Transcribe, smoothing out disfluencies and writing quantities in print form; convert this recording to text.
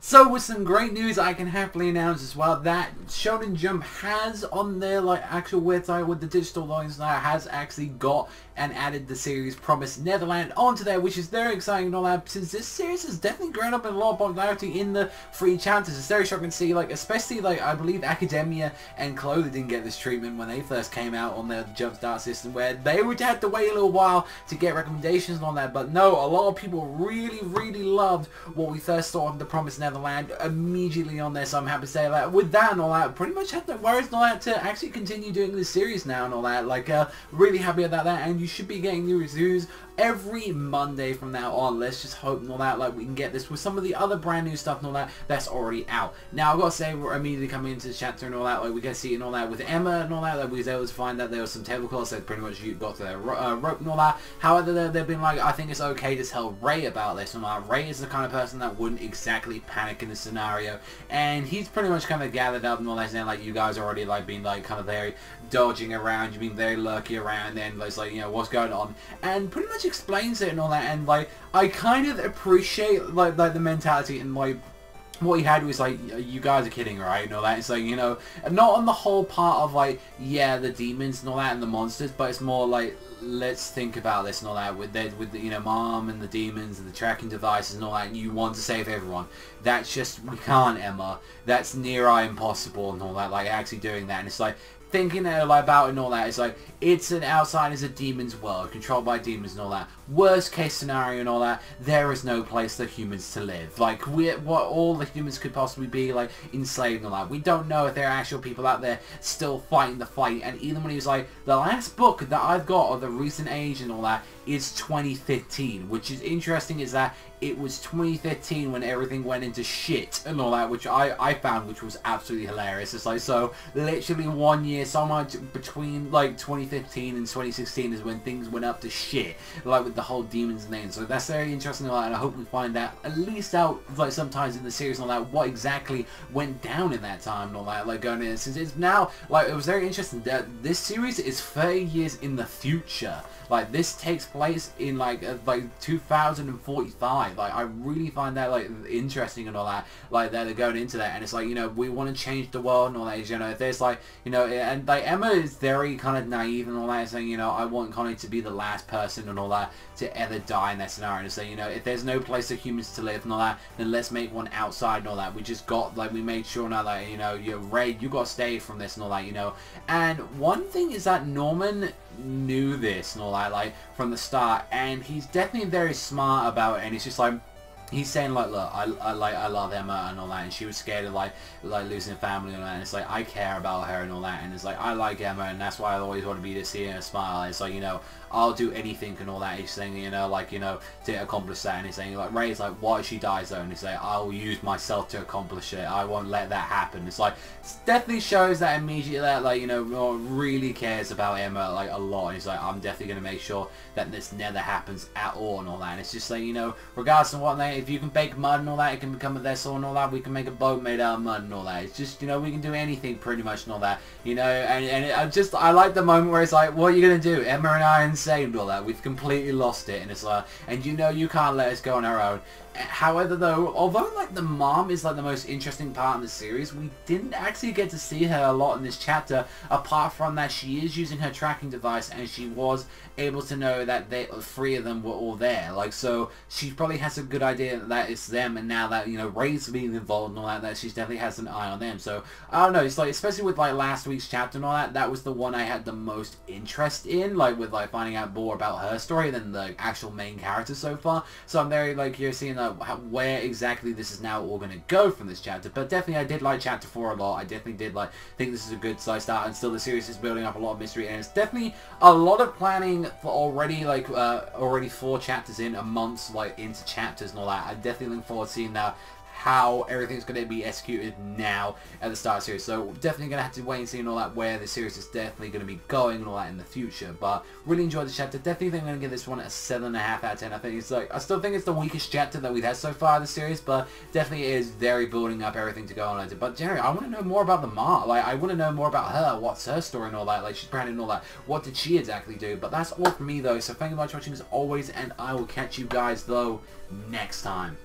So with some great news I can happily announce as well that Shonen Jump has on their like actual website with the digital lines now has actually got and added the series Promised Neverland onto there, which is very exciting and all that, since this series has definitely grown up in a lot of popularity in the free chapters. It's very shocking to see, like, especially like I believe Academia and Clo didn't get this treatment when they first came out on their Jumpstart system, where they would have to wait a little while to get recommendations on that. But no, a lot of people really loved what we first saw on the Promised Neverland immediately on there, so I'm happy to say that with that and all that, pretty much had no worries and all that to actually continue doing this series now and all that, like really happy about that, and you should be getting new reviews every Monday from now on. Let's just hope and all that, like, we can get this with some of the other brand new stuff and all that that's already out. Now I've got to say, we're immediately coming into the chapter and all that, like, we can see and all that with Emma and all that, like, we was able to find that there was some tablecloths that pretty much got to their rope and all that. However, they've been like, I think it's okay to tell Ray about this and all that. Ray is the kind of person that wouldn't exactly panic in this scenario, and he's pretty much kind of gathered up and all that, saying like, you guys already like been like kind of very dodging around, you've been very lurky around, and it's like, you know, what's going on, and pretty much explains it and all that. And like, I kind of appreciate like the mentality and like what he had was like, you guys are kidding, right? And all that. It's like, you know, not on the whole part of like, yeah, the demons and all that and the monsters, but it's more like, let's think about this and all that with the, you know, mom and the demons and the tracking devices and all that, and you want to save everyone. That's just, we can't, Emma. That's near-eye impossible and all that, like actually doing that. And it's like, thinking about it and all that, it's like, it's an outsider's a demon's world, controlled by demons and all that. Worst case scenario and all that, there is no place for humans to live. Like, we're, what all the humans could possibly be, like, enslaved and all that. We don't know if there are actual people out there still fighting the fight. And even when he was like, the last book that I've got of the recent age and all that is 2015, which is interesting, is that it was 2015 when everything went into shit and all that, which I found, which was absolutely hilarious. It's like, so literally 1 year, somewhere between like 2015 and 2016 is when things went up to shit, like with the whole demons and things. So that's very interesting and all that, and I hope we find that at least out like sometimes in the series and all that, what exactly went down in that time and all that, like going in, since it's now, like, it was very interesting that this series is 30 years in the future. Like, this takes place in like 2045. Like, I really find that like interesting and all that, like that they're going into that, and it's like, you know, we want to change the world and all that, you know, if there's like, you know, and like Emma is very kind of naive and all that, saying, you know, I want Connie to be the last person and all that to ever die in that scenario, and so, you know, if there's no place for humans to live and all that, then let's make one outside and all that. We just got, like, we made sure now that, you know, you're Ray, you got to stay from this and all that, you know. And one thing is that Norman knew this and all that, like, from the start, and he's definitely very smart about it, and it's just like, he's saying like, look, I love Emma and all that, and she was scared of like losing her family and all that, and it's like, I care about her and all that, and it's like, I like Emma, and that's why I always want to be this here and smile, and it's like, you know, I'll do anything and all that. He's saying, you know, like, you know, to accomplish that, and he's saying like, Ray's like, what if she dies though? And he's like, I'll use myself to accomplish it, I won't let that happen. It's like, it definitely shows that immediately that, like, you know, really cares about Emma like a lot, and he's like, I'm definitely going to make sure that this never happens at all and all that. And it's just like, you know, regardless of what they, if you can bake mud and all that, it can become a vessel and all that, we can make a boat made out of mud and all that. It's just, you know, we can do anything pretty much and all that, you know. And I just, I like the moment where it's like, what are you going to do? Emma and I are saved all that, we've completely lost it, and it's like, and you know, you can't let us go on our own. However though, although like the mom is like the most interesting part in the series, we didn't actually get to see her a lot in this chapter, apart from that she is using her tracking device, and she was able to know that they, three of them were all there, like, so she probably has a good idea that it's them, and now that, you know, Ray's being involved and all that, that she definitely has an eye on them. So I don't know, it's like, especially with like last week's chapter and all that, that was the one I had the most interest in, like with like finding out more about her story than the actual main character so far. So I'm very like, you're seeing that, where exactly this is now all going to go from this chapter. But definitely I did like chapter 4 a lot. I definitely did like, think this is a good side start, and still the series is building up a lot of mystery, and it's definitely a lot of planning for already like already 4 chapters in, a month like into chapters and all that. I definitely look forward to seeing that, how everything's going to be executed now at the start of the series. So definitely going to have to wait and see and all that, where the series is definitely going to be going and all that in the future. But really enjoyed the chapter. Definitely think I'm going to give this one a 7.5 out of 10. I think it's like, I still think it's the weakest chapter that we've had so far in the series, but definitely is very building up everything to go on. But generally, I want to know more about the mom. Like, I want to know more about her. What's her story and all that? Like, she's branded and all that. What did she exactly do? But that's all from me though. So thank you very much for watching as always, and I will catch you guys though next time.